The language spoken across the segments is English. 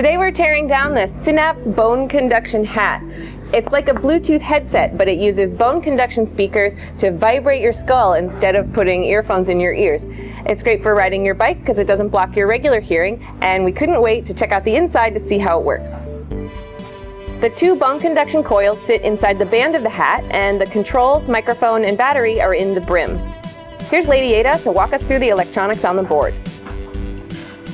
Today we're tearing down the Cynaps Bone Conduction Hat. It's like a Bluetooth headset, but it uses bone conduction speakers to vibrate your skull instead of putting earphones in your ears. It's great for riding your bike because it doesn't block your regular hearing, and we couldn't wait to check out the inside to see how it works. The two bone conduction coils sit inside the band of the hat, and the controls, microphone, and battery are in the brim. Here's Lady Ada to walk us through the electronics on the board.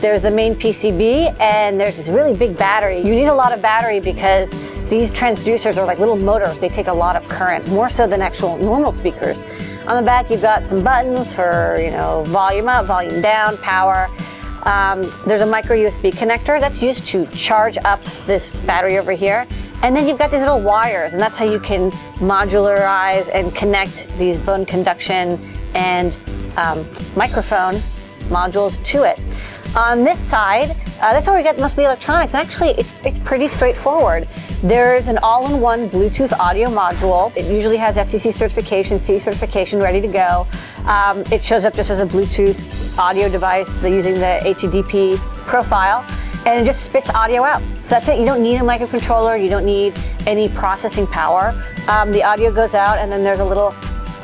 There's the main PCB, and there's this really big battery. You need a lot of battery because these transducers are like little motors. They take a lot of current, more so than actual normal speakers. On the back, you've got some buttons for, volume up, volume down, power. There's a micro USB connector that's used to charge up this battery over here. And then you've got these little wires, and that's how you can modularize and connect these bone conduction and microphone modules to it. On this side, that's where we get most of the electronics. And actually, it's pretty straightforward. There's an all-in-one Bluetooth audio module. It usually has FCC certification, CE certification ready to go. It shows up just as a Bluetooth audio device using the A2DP profile, and it just spits audio out. So that's it. You don't need a microcontroller. You don't need any processing power. The audio goes out, and then there's a little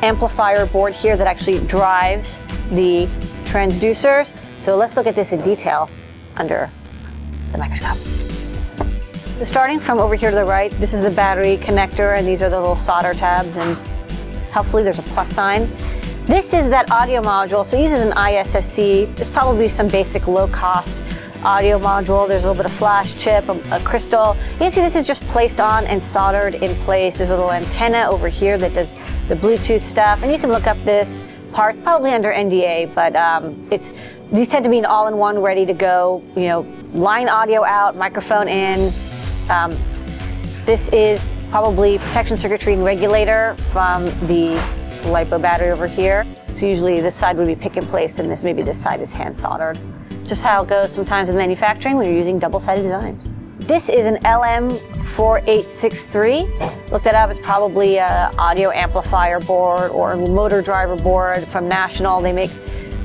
amplifier board here that actually drives the transducers. So let's look at this in detail under the microscope. So starting from over here to the right, this is the battery connector, and these are the little solder tabs, and hopefully there's a plus sign. This is that audio module, so it uses an ISSC. There's probably some basic low-cost audio module. There's a little bit of flash chip, a crystal. You can see this is just placed on and soldered in place. There's a little antenna over here that does the Bluetooth stuff, and you can look up this parts, probably under NDA, but these tend to be an all-in-one, ready to go, line audio out, microphone in. This is probably protection circuitry and regulator from the LiPo battery over here. So usually this side would be pick and placed, and maybe this side is hand soldered. Just how it goes sometimes with manufacturing when you're using double-sided designs. This is an LM4863. Look that up, it's probably an audio amplifier board or a motor driver board from National. They make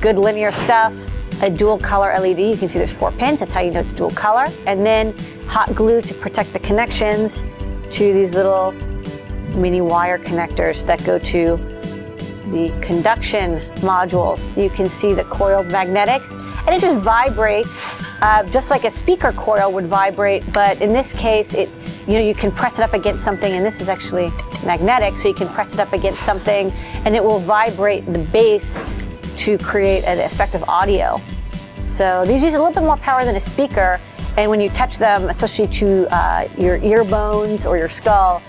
good linear stuff. A dual color LED, you can see there's 4 pins, that's how you know it's dual color. And then hot glue to protect the connections to these little mini wire connectors that go to the conduction modules. You can see the coiled magnetics, and it just vibrates just like a speaker coil would vibrate, but in this case, you can press it up against something, and this is actually magnetic, so you can press it up against something, and it will vibrate the base to create an effective audio. So these use a little bit more power than a speaker, and when you touch them, especially to your ear bones or your skull,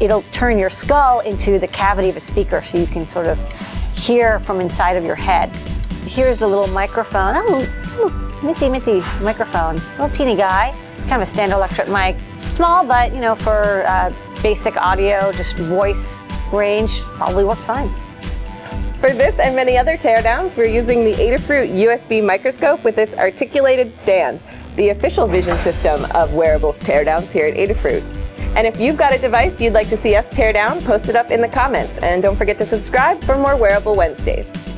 it'll turn your skull into the cavity of a speaker, so you can sort of hear from inside of your head. Here's the little microphone. Oh, minty microphone. Little teeny guy, kind of a standard electric mic. Small, but for basic audio, just voice range, probably works fine. For this and many other teardowns, we're using the Adafruit USB microscope with its articulated stand, the official vision system of wearables teardowns here at Adafruit. And if you've got a device you'd like to see us tear down, post it up in the comments. And don't forget to subscribe for more Wearable Wednesdays.